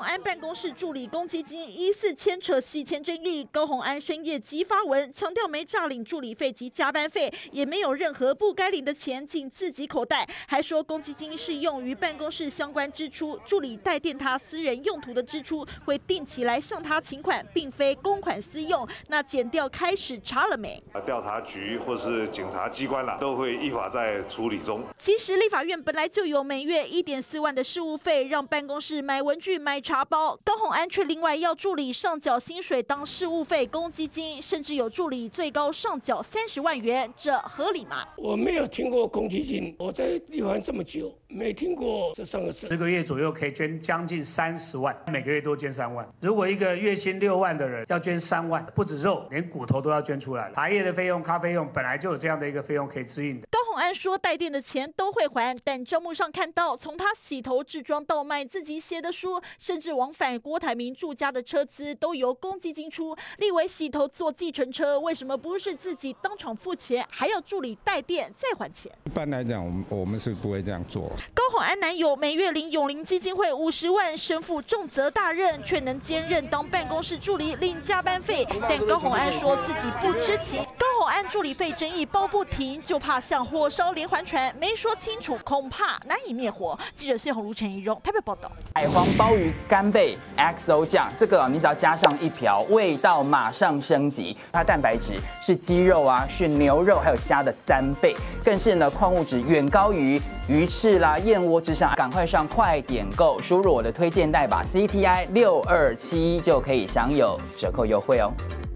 鸿安办公室助理公积金疑似牵扯洗钱争议，高鸿安深夜即发文强调，没诈领助理费及加班费，也没有任何不该领的钱进自己口袋，还说公积金是用于办公室相关支出，助理代垫他私人用途的支出会定期来向他请款，并非公款私用。那检调开始查了没？调查局或是警察机关啦，都会依法在处理中。其实立法院本来就有每月1.4万的事务费，让办公室买文具、买茶包，高鸿安却另外要助理上缴薪水当事务费、公积金，甚至有助理最高上缴30万元，这合理吗？我没有听过公积金，我在立法院这么久，没听过这3个字。10个月左右可以捐将近30万，每个月都捐3万。如果一个月薪6万的人要捐3万，不止肉，连骨头都要捐出来了。茶叶的费用、咖啡用本来就有这样的一个费用可以支应的。高鸿安说，代垫的钱都会还，但账目上看到，从他洗头、治妆到卖自己写的书，甚至往返郭台铭住家的车资都由公积金出。立委洗头坐计程车，为什么不是自己当场付钱，还要助理代垫再还钱？一般来讲，我们是不会这样做。高鸿安男友每月领永龄基金会50万，身负重责大任，却能兼任当办公室助理领加班费，但高鸿安说自己不知情。高鸿安助理费争议包不停，就怕像火烧连环船，没说清楚，恐怕难以灭火。记者谢宏儒、陈怡蓉台北报道。海皇鲍鱼干贝 XO 酱，这个你只要加上一瓢，味道马上升级。它蛋白质是鸡肉啊，是牛肉还有虾的3倍，更是呢矿物质远高于鱼翅啦、燕窝之上。赶快上快点购，输入我的推荐代码 CTI 6271就可以享有折扣优惠哦。